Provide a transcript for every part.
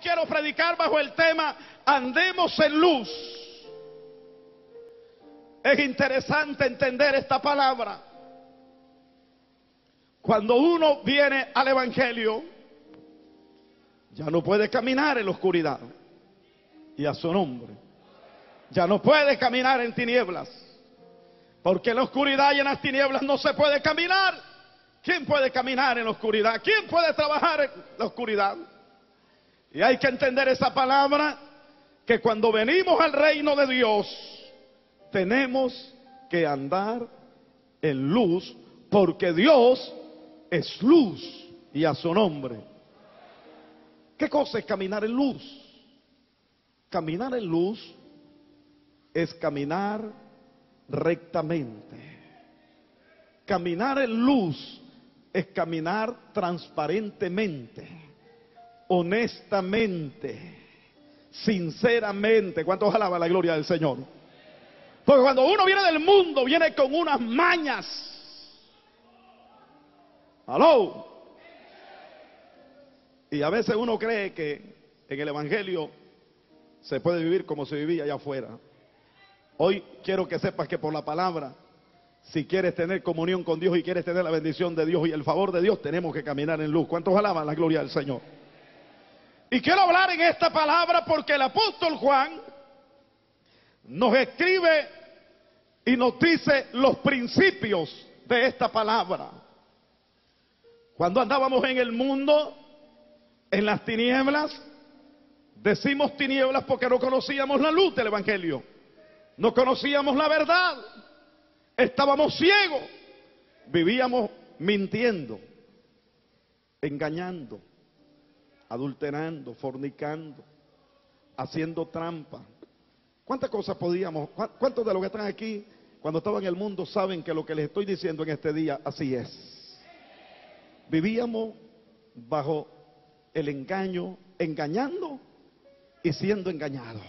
Quiero predicar bajo el tema andemos en luz. Es interesante entender esta palabra. Cuando uno viene al evangelio, ya no puede caminar en la oscuridad, y a su nombre. Ya no puede caminar en tinieblas, porque en la oscuridad y en las tinieblas no se puede caminar. ¿Quién puede caminar en la oscuridad? ¿Quién puede trabajar en la oscuridad? Y hay que entender esa palabra, que cuando venimos al reino de Dios, tenemos que andar en luz, porque Dios es luz, y a su nombre. ¿Qué cosa es caminar en luz? Caminar en luz es caminar rectamente. Caminar en luz es caminar transparentemente, honestamente, sinceramente. ¿Cuántos alaban la gloria del Señor? Porque cuando uno viene del mundo, viene con unas mañas. ¿Aló? Y a veces uno cree que en el evangelio se puede vivir como se vivía allá afuera. Hoy quiero que sepas que por la palabra, si quieres tener comunión con Dios y quieres tener la bendición de Dios y el favor de Dios, tenemos que caminar en luz. ¿Cuántos alaban la gloria del Señor? Y quiero hablar en esta palabra porque el apóstol Juan nos escribe y nos dice los principios de esta palabra. Cuando andábamos en el mundo, en las tinieblas, decimos tinieblas porque no conocíamos la luz del evangelio, no conocíamos la verdad, estábamos ciegos, vivíamos mintiendo, engañando, adulterando, fornicando, haciendo trampa. ¿Cuántas cosas podíamos? ¿Cuántos de los que están aquí, cuando estaban en el mundo, saben que lo que les estoy diciendo en este día, así es? Vivíamos bajo el engaño, engañando y siendo engañados.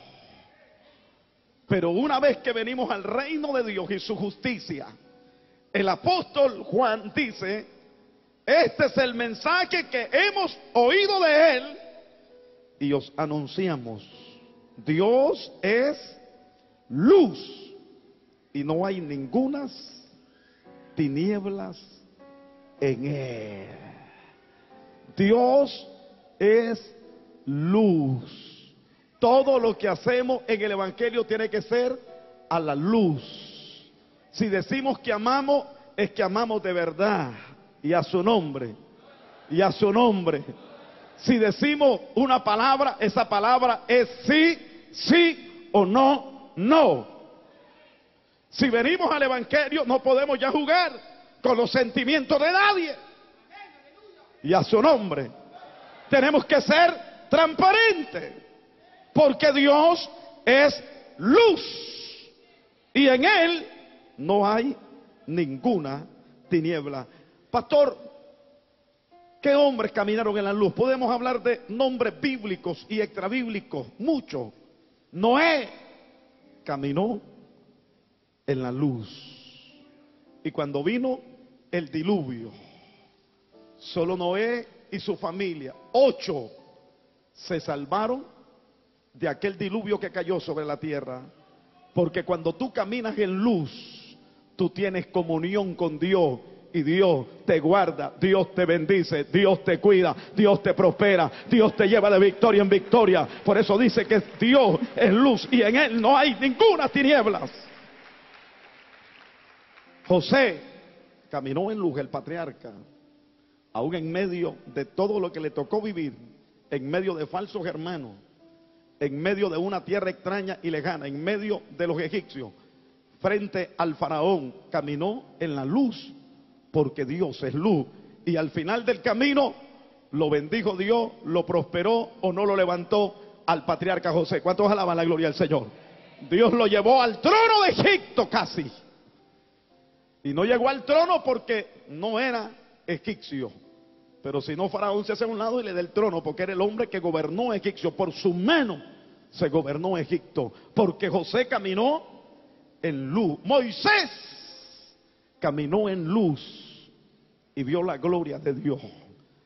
Pero una vez que venimos al reino de Dios y su justicia, el apóstol Juan dice: este es el mensaje que hemos oído de Él y os anunciamos. Dios es luz y no hay ningunas tinieblas en Él. Dios es luz. Todo lo que hacemos en el evangelio tiene que ser a la luz. Si decimos que amamos, es que amamos de verdad. Y a su nombre, y a su nombre. Si decimos una palabra, esa palabra es sí, sí o no, no. Si venimos al evangelio, no podemos ya jugar con los sentimientos de nadie. Y a su nombre. Tenemos que ser transparentes, porque Dios es luz, y en Él no hay ninguna tiniebla. Pastor, ¿qué hombres caminaron en la luz? Podemos hablar de nombres bíblicos y extrabíblicos, muchos. Noé caminó en la luz. Y cuando vino el diluvio, solo Noé y su familia, 8, se salvaron de aquel diluvio que cayó sobre la tierra. Porque cuando tú caminas en luz, tú tienes comunión con Dios. Y Dios te guarda, Dios te bendice, Dios te cuida, Dios te prospera, Dios te lleva de victoria en victoria. Por eso dice que Dios es luz y en Él no hay ninguna tinieblas. José caminó en luz, el patriarca, aún en medio de todo lo que le tocó vivir, en medio de falsos hermanos, en medio de una tierra extraña y lejana, en medio de los egipcios, frente al faraón, caminó en la luz. Porque Dios es luz. Y al final del camino, lo bendijo Dios, lo prosperó o no lo levantó al patriarca José. ¿Cuántos alaban la gloria del Señor? Dios lo llevó al trono de Egipto casi. Y no llegó al trono porque no era egipcio. Pero si no, faraón se hace a un lado y le da el trono, porque era el hombre que gobernó egipcio. Por su mano se gobernó Egipto. Porque José caminó en luz. Moisés caminó en luz y vio la gloria de Dios,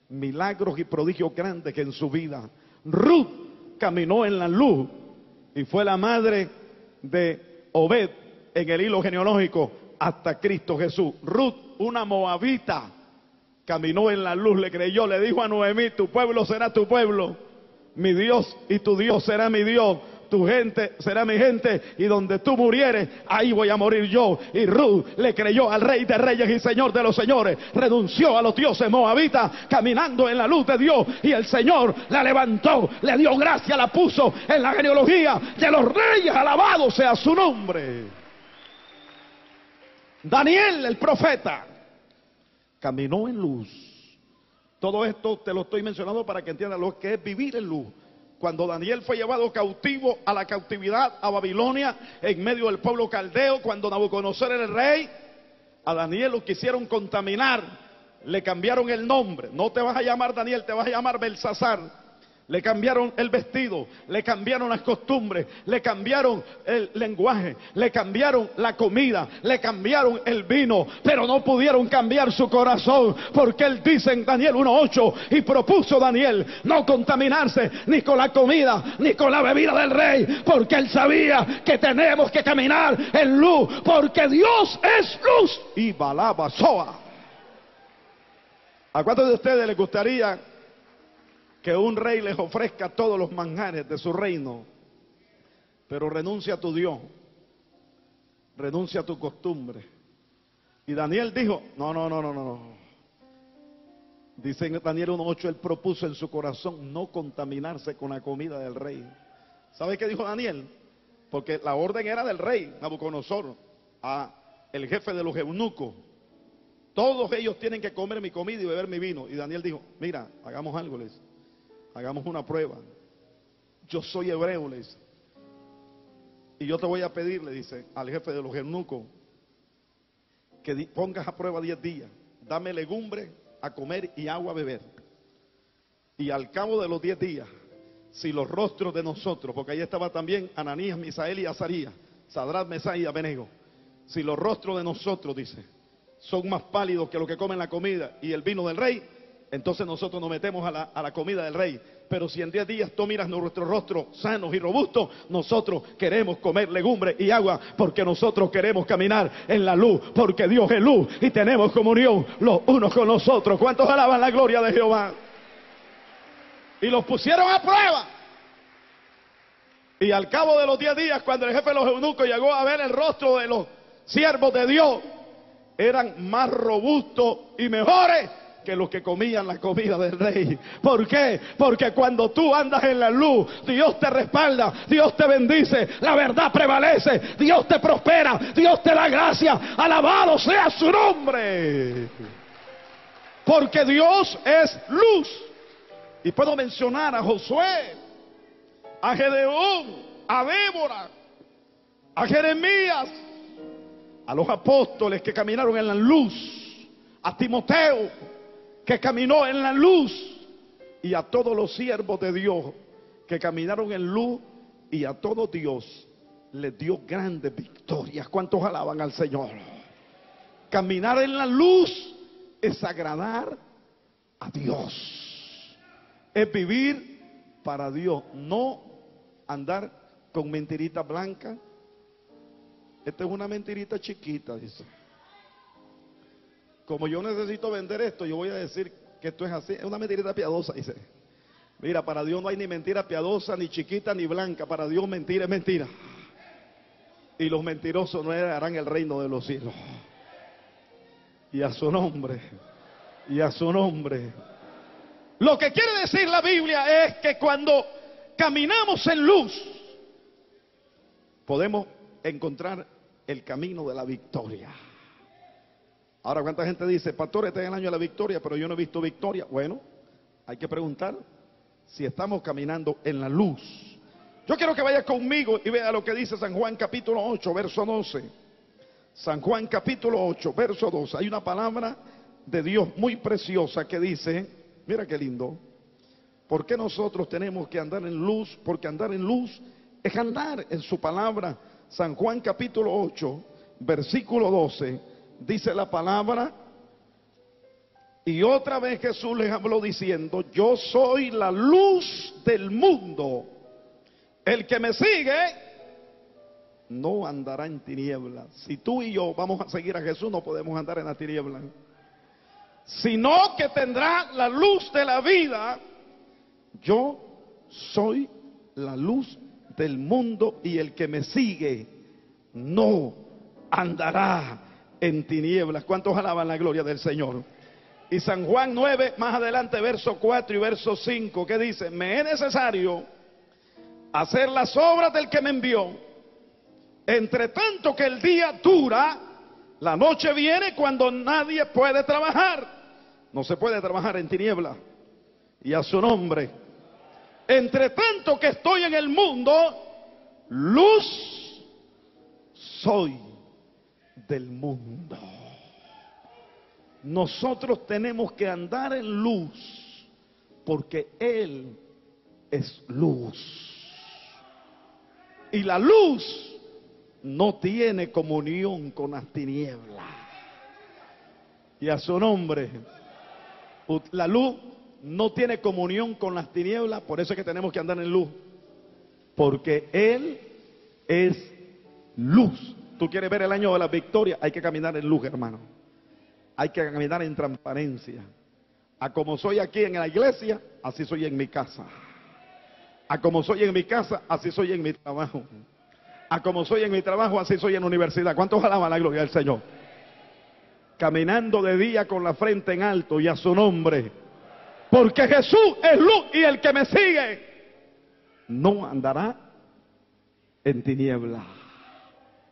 milagros y prodigios grandes que en su vida. Ruth caminó en la luz y fue la madre de Obed en el hilo genealógico hasta Cristo Jesús. Ruth, una moabita, caminó en la luz, le creyó, le dijo a Noemí: tu pueblo será tu pueblo, mi Dios y tu Dios será mi Dios, tu gente será mi gente, y donde tú murieres, ahí voy a morir yo. Y Ruth le creyó al Rey de Reyes y Señor de los Señores, renunció a los dioses moabitas, caminando en la luz de Dios, y el Señor la levantó, le dio gracia, la puso en la genealogía de los reyes, alabado sea su nombre. Daniel, el profeta, caminó en luz. Todo esto te lo estoy mencionando para que entiendas lo que es vivir en luz. Cuando Daniel fue llevado cautivo a la cautividad a Babilonia, en medio del pueblo caldeo, cuando Nabucodonosor era el rey, a Daniel lo quisieron contaminar, le cambiaron el nombre. No te vas a llamar Daniel, te vas a llamar Beltsasar. Le cambiaron el vestido, le cambiaron las costumbres, le cambiaron el lenguaje, le cambiaron la comida, le cambiaron el vino, pero no pudieron cambiar su corazón, porque él dice en Daniel 1:8, y propuso Daniel no contaminarse ni con la comida ni con la bebida del rey, porque él sabía que tenemos que caminar en luz, porque Dios es luz. Y balaba soa. ¿A cuántos de ustedes les gustaría que un rey les ofrezca todos los manjares de su reino, pero renuncia a tu Dios, renuncia a tu costumbre? Y Daniel dijo: no. Dice en Daniel 1:8, él propuso en su corazón no contaminarse con la comida del rey. ¿Sabe qué dijo Daniel? Porque la orden era del rey Nabucodonosor, a el jefe de los eunucos: todos ellos tienen que comer mi comida y beber mi vino. Y Daniel dijo: mira, hagamos algo, les hagamos una prueba. Yo soy hebreo, le dice, y yo te voy a pedir, le dice al jefe de los eunucos, que pongas a prueba 10 días. Dame legumbre a comer y agua a beber. Y al cabo de los 10 días, si los rostros de nosotros, porque ahí estaba también Ananías, Misael y Azarías, Sadrat, Mesías y Abenego, si los rostros de nosotros, dice, son más pálidos que lo que comen la comida y el vino del rey, entonces nosotros nos metemos a la comida del rey. Pero si en 10 días tú miras nuestro rostro sanos y robustos, nosotros queremos comer legumbre y agua, porque nosotros queremos caminar en la luz, porque Dios es luz y tenemos comunión los unos con los otros. ¿Cuántos alaban la gloria de Jehová? Y los pusieron a prueba. Y al cabo de los 10 días, cuando el jefe de los eunucos llegó a ver el rostro de los siervos de Dios, eran más robustos y mejores que los que comían la comida del rey. ¿Por qué? Porque cuando tú andas en la luz, Dios te respalda, Dios te bendice, la verdad prevalece, Dios te prospera, Dios te da gracia, alabado sea su nombre, porque Dios es luz. Y puedo mencionar a Josué, a Gedeón, a Débora, a Jeremías, a los apóstoles que caminaron en la luz, a Timoteo, que caminó en la luz, y a todos los siervos de Dios que caminaron en luz, y a todo Dios les dio grandes victorias. ¿Cuántos alaban al Señor? Caminar en la luz es agradar a Dios, es vivir para Dios, no andar con mentirita blanca. Esta es una mentirita chiquita, dice. Como yo necesito vender esto, yo voy a decir que esto es así. Es una mentirita piadosa, dice. Mira, para Dios no hay ni mentira piadosa, ni chiquita, ni blanca. Para Dios mentira es mentira. Y los mentirosos no heredarán el reino de los cielos. Y a su nombre, y a su nombre. Lo que quiere decir la Biblia es que cuando caminamos en luz, podemos encontrar el camino de la victoria. Ahora, ¿cuánta gente dice: pastor, este es el año de la victoria, pero yo no he visto victoria? Bueno, hay que preguntar si estamos caminando en la luz. Yo quiero que vayas conmigo y vea lo que dice San Juan capítulo 8, verso 12. San Juan capítulo 8, verso 12. Hay una palabra de Dios muy preciosa que dice, mira qué lindo: ¿por qué nosotros tenemos que andar en luz? Porque andar en luz es andar en su palabra. San Juan capítulo 8, versículo 12. Dice la palabra: Y otra vez Jesús les habló diciendo: yo soy la luz del mundo. El que me sigue no andará en tinieblas. Si tú y yo vamos a seguir a Jesús, no podemos andar en la tiniebla, sino que tendrá la luz de la vida. Yo soy la luz del mundo, y el que me sigue no andará en tinieblas. ¿Cuántos alaban la gloria del Señor? Y San Juan 9, más adelante, verso 4 y verso 5, que dice: me es necesario hacer las obras del que me envió, entre tanto que el día dura, la noche viene cuando nadie puede trabajar. No se puede trabajar en tinieblas, y a su nombre. Entre tanto que estoy en el mundo, luz soy del mundo. Nosotros tenemos que andar en luz, porque Él es luz. Y la luz no tiene comunión con las tinieblas. Y a su nombre. La luz no tiene comunión con las tinieblas, por eso es que tenemos que andar en luz, porque Él es luz. Tú quieres ver el año de la victoria, hay que caminar en luz, hermano. Hay que caminar en transparencia. A como soy aquí en la iglesia, así soy en mi casa. A como soy en mi casa, así soy en mi trabajo. A como soy en mi trabajo, así soy en la universidad. ¿Cuántos alaban la gloria del Señor? Caminando de día con la frente en alto, y a su nombre. Porque Jesús es luz, y el que me sigue no andará en tinieblas.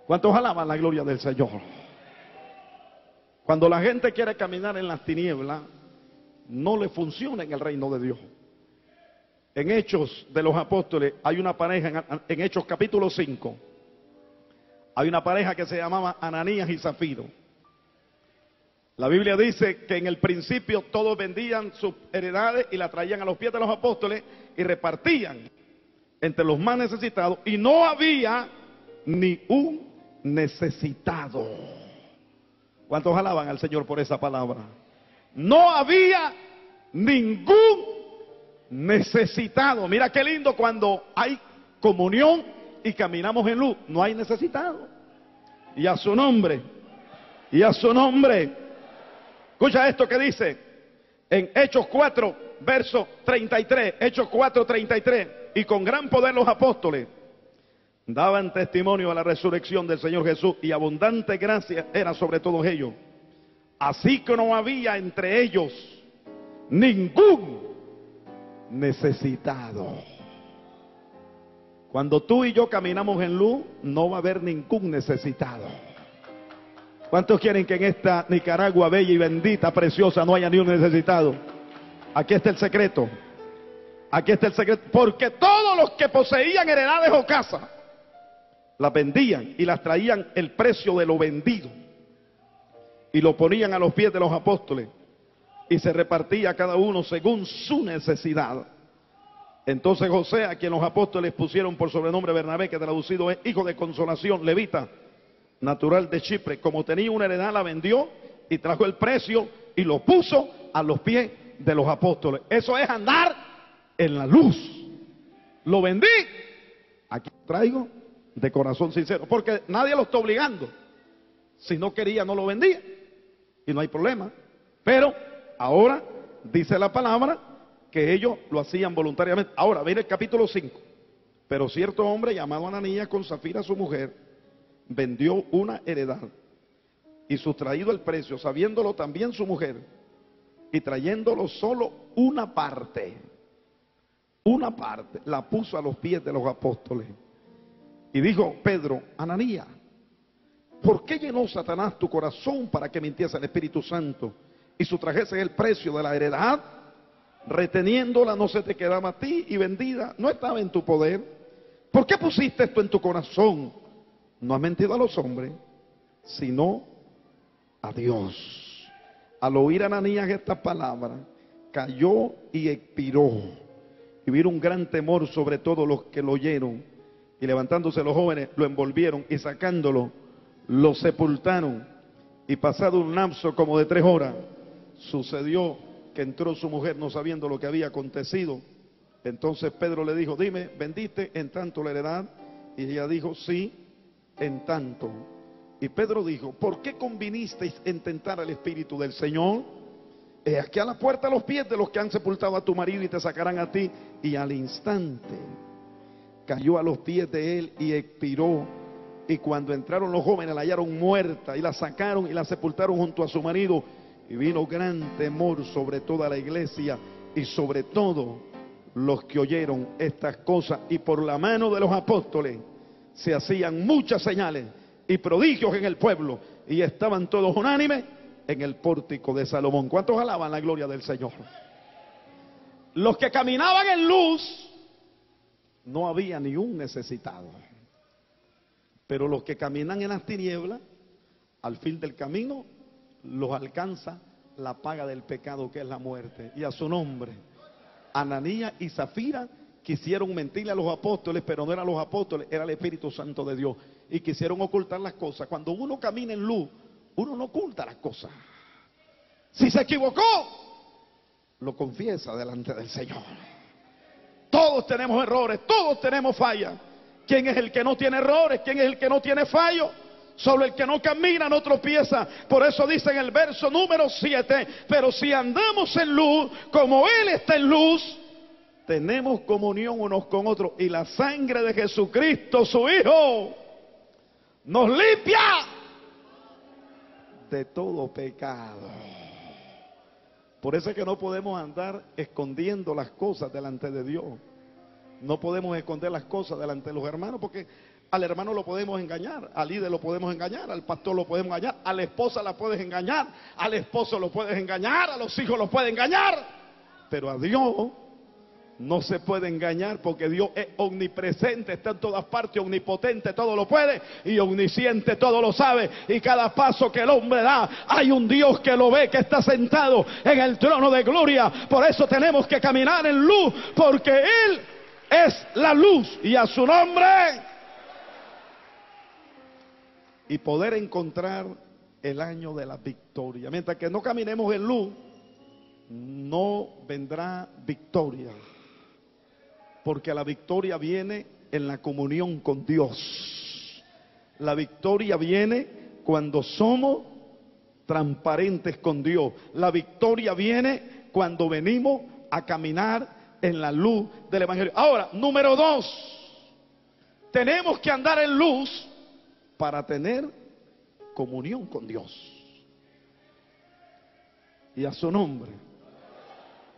¿Cuántos alaban la gloria del Señor? Cuando la gente quiere caminar en las tinieblas, no le funciona en el reino de Dios. En Hechos de los Apóstoles hay una pareja, en Hechos capítulo 5, hay una pareja que se llamaba Ananías y Safira. La Biblia dice que en el principio todos vendían sus heredades y la traían a los pies de los apóstoles y repartían entre los más necesitados, y no había ni un necesitado. ¿Cuántos alaban al Señor por esa palabra? No había ningún necesitado. Mira qué lindo cuando hay comunión y caminamos en luz. No hay necesitado. Y a su nombre. Y a su nombre. Escucha esto que dice en Hechos 4, verso 33. Hechos 4, 33. Y con gran poder los apóstoles daban testimonio a la resurrección del Señor Jesús, y abundante gracia era sobre todos ellos. Así que no había entre ellos ningún necesitado. Cuando tú y yo caminamos en luz, no va a haber ningún necesitado. ¿Cuántos quieren que en esta Nicaragua bella y bendita, preciosa, no haya ni un necesitado? Aquí está el secreto. Aquí está el secreto. Porque todos los que poseían heredades o casas, las vendían y las traían el precio de lo vendido, y lo ponían a los pies de los apóstoles, y se repartía a cada uno según su necesidad. Entonces José, a quien los apóstoles pusieron por sobrenombre Bernabé, que traducido es hijo de consolación, levita, natural de Chipre, como tenía una heredad, la vendió y trajo el precio y lo puso a los pies de los apóstoles. Eso es andar en la luz. Lo vendí, aquí lo traigo de corazón sincero, porque nadie lo está obligando. Si no quería, no lo vendía, y no hay problema. Pero ahora dice la palabra que ellos lo hacían voluntariamente. Ahora, mire el capítulo 5. Pero cierto hombre llamado Ananías, con Safira su mujer, vendió una heredad, y sustraído el precio, sabiéndolo también su mujer, y trayéndolo solo una parte, la puso a los pies de los apóstoles. Y dijo Pedro: Ananías, ¿por qué llenó Satanás tu corazón para que mintiese al Espíritu Santo y sutrajese el precio de la heredad? Reteniéndola no se te quedaba a ti, y vendida no estaba en tu poder. ¿Por qué pusiste esto en tu corazón? No has mentido a los hombres, sino a Dios. Al oír Ananías estas palabras, cayó y expiró, y vino un gran temor sobre todos los que lo oyeron. Y levantándose los jóvenes, lo envolvieron, y sacándolo, lo sepultaron. Y pasado un lapso como de 3 horas, Sucedió que entró su mujer no sabiendo lo que había acontecido. Entonces Pedro le dijo, dime, ¿vendiste en tanto la heredad? Y ella dijo, sí, en tanto. Y Pedro dijo, ¿por qué convinisteis en tentar al Espíritu del Señor? He aquí a la puerta a los pies de los que han sepultado a tu marido y te sacarán a ti. Y al instante cayó a los pies de él y expiró. Y cuando entraron los jóvenes la hallaron muerta y la sacaron y la sepultaron junto a su marido. Y vino gran temor sobre toda la iglesia y sobre todo los que oyeron estas cosas. Y por la mano de los apóstoles se hacían muchas señales y prodigios en el pueblo. Y estaban todos unánimes en el pórtico de Salomón. ¿Cuántos alaban la gloria del Señor? Los que caminaban en luz, no había ni un necesitado. Pero los que caminan en las tinieblas, al fin del camino, los alcanza la paga del pecado, que es la muerte. Y a su nombre, Ananías y Safira quisieron mentirle a los apóstoles, pero no eran los apóstoles, era el Espíritu Santo de Dios. Y quisieron ocultar las cosas. Cuando uno camina en luz, uno no oculta las cosas. Si se equivocó, lo confiesa delante del Señor. Todos tenemos errores, todos tenemos fallas. ¿Quién es el que no tiene errores? ¿Quién es el que no tiene fallos? Solo el que no camina no tropieza. Por eso dice en el verso número 7, pero si andamos en luz, como Él está en luz, tenemos comunión unos con otros. Y la sangre de Jesucristo, su Hijo, nos limpia de todo pecado. Por eso es que no podemos andar escondiendo las cosas delante de Dios. No podemos esconder las cosas delante de los hermanos, porque al hermano lo podemos engañar, al líder lo podemos engañar, al pastor lo podemos engañar, a la esposa la puedes engañar, al esposo lo puedes engañar, a los hijos los puedes engañar, pero a Dios no se puede engañar, porque Dios es omnipresente, está en todas partes, omnipotente, todo lo puede, y omnisciente, todo lo sabe, y cada paso que el hombre da, hay un Dios que lo ve, que está sentado en el trono de gloria. Por eso tenemos que caminar en luz, porque Él es la luz, y a su nombre. Y poder encontrar el año de la victoria. Mientras que no caminemos en luz, no vendrá victoria. Porque la victoria viene en la comunión con Dios. La victoria viene cuando somos transparentes con Dios. La victoria viene cuando venimos a caminar en la luz del Evangelio. Ahora, número 2. Tenemos que andar en luz para tener comunión con Dios. Y a su nombre.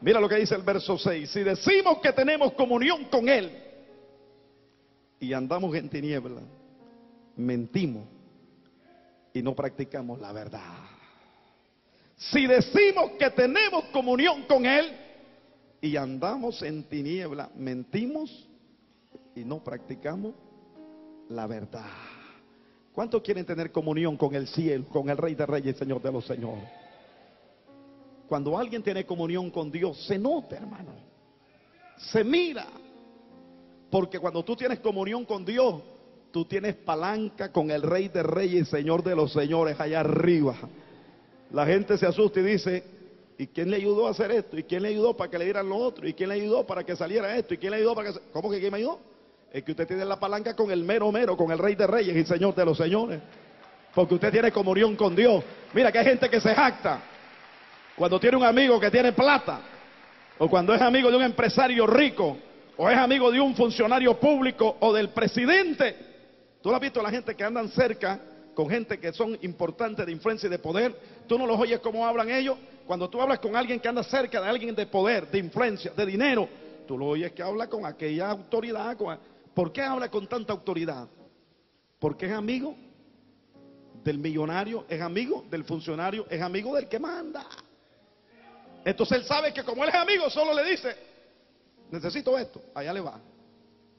Mira lo que dice el verso 6. Si decimos que tenemos comunión con Él y andamos en tinieblas, mentimos y no practicamos la verdad. Si decimos que tenemos comunión con Él y andamos en tinieblas, mentimos y no practicamos la verdad. ¿Cuántos quieren tener comunión con el cielo, con el Rey de Reyes y Señor de los Señores? Cuando alguien tiene comunión con Dios, se nota, hermano. Se mira. Porque cuando tú tienes comunión con Dios, tú tienes palanca con el Rey de Reyes y Señor de los Señores allá arriba. La gente se asusta y dice, ¿y quién le ayudó a hacer esto? ¿Y quién le ayudó para que le dieran lo otro? ¿Y quién le ayudó para que saliera esto? ¿Y quién le ayudó para que...? ¿Cómo que quién me ayudó? Es que usted tiene la palanca con el mero mero, con el Rey de Reyes y Señor de los Señores. Porque usted tiene comunión con Dios. Mira que hay gente que se jacta. Cuando tiene un amigo que tiene plata, o cuando es amigo de un empresario rico, o es amigo de un funcionario público o del presidente. Tú lo has visto, la gente que andan cerca con gente que son importantes de influencia y de poder. Tú no los oyes cómo hablan ellos. Cuando tú hablas con alguien que anda cerca de alguien de poder, de influencia, de dinero, tú lo oyes que habla con aquella autoridad, ¿Por qué habla con tanta autoridad? Porque es amigo del millonario, es amigo del funcionario, es amigo del que manda. Entonces él sabe que como él es amigo, solo le dice, necesito esto, allá le va.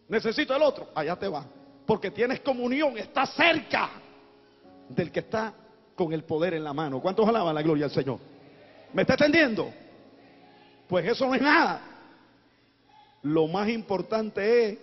Necesito el otro, allá te va. Porque tienes comunión, estás cerca del que está con el poder en la mano. ¿Cuántos alaban la gloria al Señor? ¿Me está entendiendo? Pues eso no es nada. Lo más importante es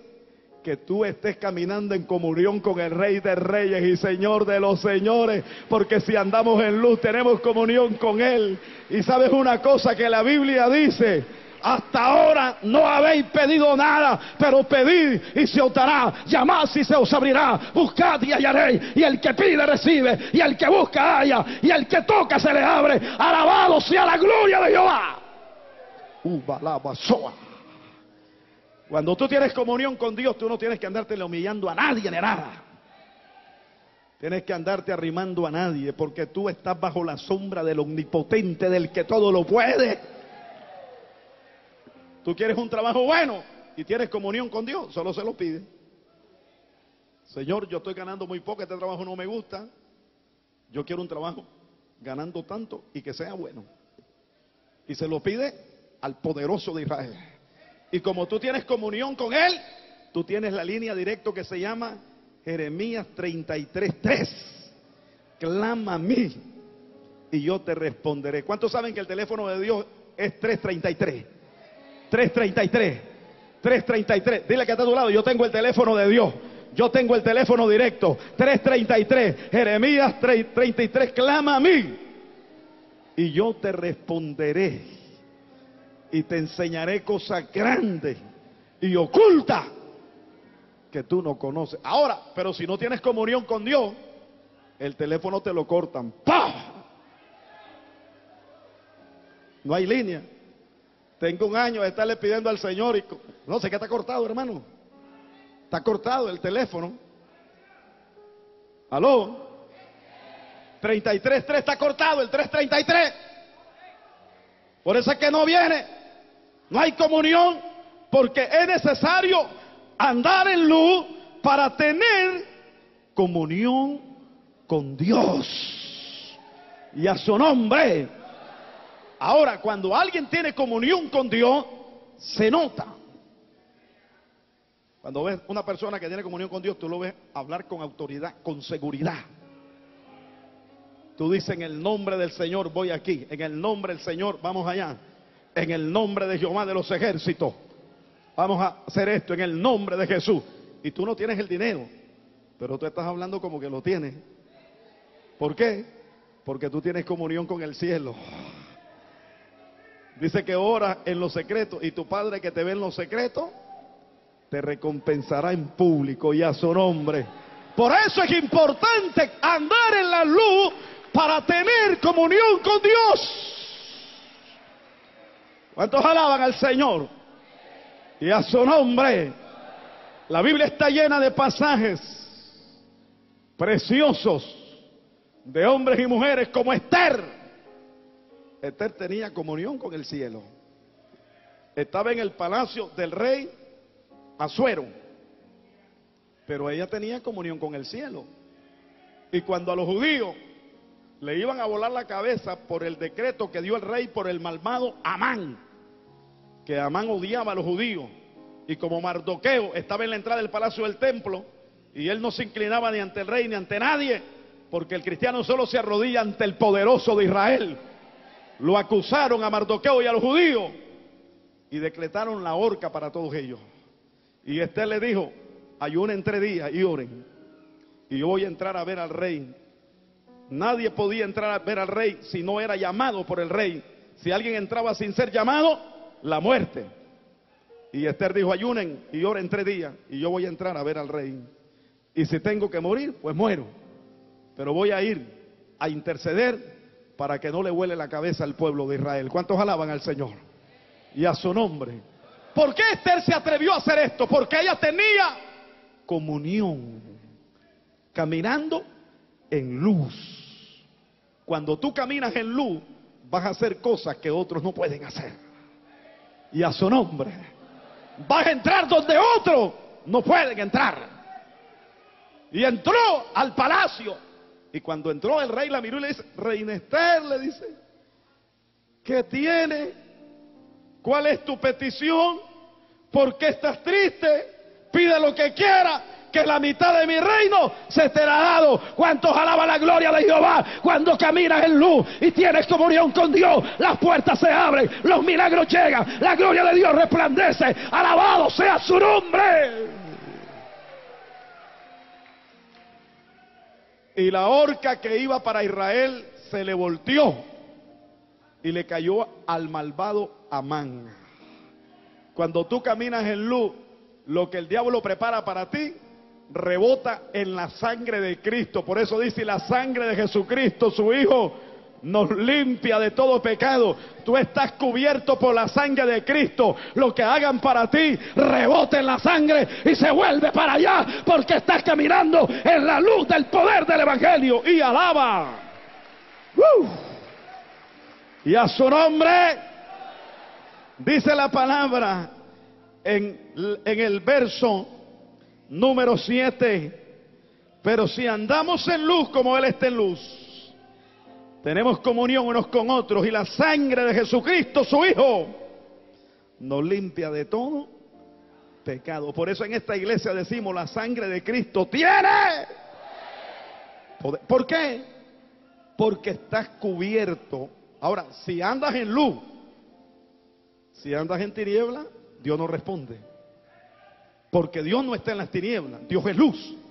que tú estés caminando en comunión con el Rey de Reyes y Señor de los Señores, porque si andamos en luz tenemos comunión con Él. Y sabes una cosa que la Biblia dice: hasta ahora no habéis pedido nada, pero pedid y se os dará, llamad y se os abrirá, buscad y hallaréis, y el que pide recibe, y el que busca halla, y el que toca se le abre. Alabado sea la gloria de Jehová. Cuando tú tienes comunión con Dios, tú no tienes que andarte humillando a nadie ni nada. Tienes que andarte arrimando a nadie, porque tú estás bajo la sombra del omnipotente, del que todo lo puede. Tú quieres un trabajo bueno y tienes comunión con Dios, solo se lo pide. Señor, yo estoy ganando muy poco, este trabajo no me gusta. Yo quiero un trabajo ganando tanto y que sea bueno. Y se lo pide al poderoso de Israel. Y como tú tienes comunión con Él, tú tienes la línea directa que se llama Jeremías 33:3. Clama a mí y yo te responderé. ¿Cuántos saben que el teléfono de Dios es 333? 333, 333, dile que está a tu lado, yo tengo el teléfono de Dios, yo tengo el teléfono directo, 333, Jeremías 33, clama a mí, y yo te responderé, y te enseñaré cosas grandes y ocultas que tú no conoces. Ahora, pero si no tienes comunión con Dios, el teléfono te lo cortan, ¡pah! No hay línea. Tengo un año de estarle pidiendo al Señor y no sé qué está cortado, hermano. Está cortado el teléfono. ¿Aló? 33.3 está cortado, el 333. Por eso es que no viene. No hay comunión, porque es necesario andar en luz para tener comunión con Dios y a su nombre. Ahora, cuando alguien tiene comunión con Dios, se nota. Cuando ves una persona que tiene comunión con Dios, tú lo ves hablar con autoridad, con seguridad. Tú dices, en el nombre del Señor voy aquí, en el nombre del Señor vamos allá, en el nombre de Jehová de los ejércitos, vamos a hacer esto, en el nombre de Jesús. Y tú no tienes el dinero, pero tú estás hablando como que lo tienes. ¿Por qué? Porque tú tienes comunión con el cielo. Dice que ora en los secretos y tu Padre que te ve en los secretos te recompensará en público y a su nombre. Por eso es importante andar en la luz para tener comunión con Dios. ¿Cuántos alaban al Señor? Y a su nombre. La Biblia está llena de pasajes preciosos de hombres y mujeres como Esther. Esther tenía comunión con el cielo. Estaba en el palacio del rey Asuero, pero ella tenía comunión con el cielo. Y cuando a los judíos le iban a volar la cabeza por el decreto que dio el rey por el malvado Amán, que Amán odiaba a los judíos, y como Mardoqueo estaba en la entrada del palacio del templo y él no se inclinaba ni ante el rey ni ante nadie, porque el cristiano solo se arrodilla ante el poderoso de Israel, lo acusaron a Mardoqueo y a los judíos y decretaron la horca para todos ellos. Y Esther le dijo, ayunen 3 días y oren, y yo voy a entrar a ver al rey. Nadie podía entrar a ver al rey si no era llamado por el rey. Si alguien entraba sin ser llamado, la muerte. Y Esther dijo, ayunen y oren 3 días y yo voy a entrar a ver al rey. Y si tengo que morir, pues muero, pero voy a ir a interceder para que no le huele la cabeza al pueblo de Israel. ¿Cuántos alaban al Señor? Y a su nombre. ¿Por qué Esther se atrevió a hacer esto? Porque ella tenía comunión, caminando en luz. Cuando tú caminas en luz, vas a hacer cosas que otros no pueden hacer. Y a su nombre. Vas a entrar donde otros no pueden entrar. Y entró al palacio. Y cuando entró el rey la miró y le dice, reina Esther, le dice, ¿qué tiene? ¿Cuál es tu petición? ¿Por qué estás triste? Pide lo que quiera, que la mitad de mi reino se te la ha dado. ¿Cuántos alaban la gloria de Jehová? Cuando caminas en luz y tienes comunión con Dios, las puertas se abren, los milagros llegan, la gloria de Dios resplandece. Alabado sea su nombre. y la horca que iba para Israel se le volteó y le cayó al malvado Amán. Cuando tú caminas en luz, lo que el diablo prepara para ti rebota en la sangre de Cristo. Por eso dice: la sangre de Jesucristo, su Hijo, nos limpia de todo pecado. Tú estás cubierto por la sangre de Cristo. Lo que hagan para ti rebota en la sangre y se vuelve para allá, porque estás caminando en la luz del poder del Evangelio. Y alaba. ¡Uf! Y a su nombre, dice la palabra en el verso número 7: pero si andamos en luz como Él está en luz, tenemos comunión unos con otros, y la sangre de Jesucristo, su Hijo, nos limpia de todo pecado. Por eso en esta iglesia decimos: la sangre de Cristo tiene poder. ¿Por qué? Porque estás cubierto. Ahora, si andas en luz, si andas en tiniebla, Dios no responde. Porque Dios no está en las tinieblas, Dios es luz.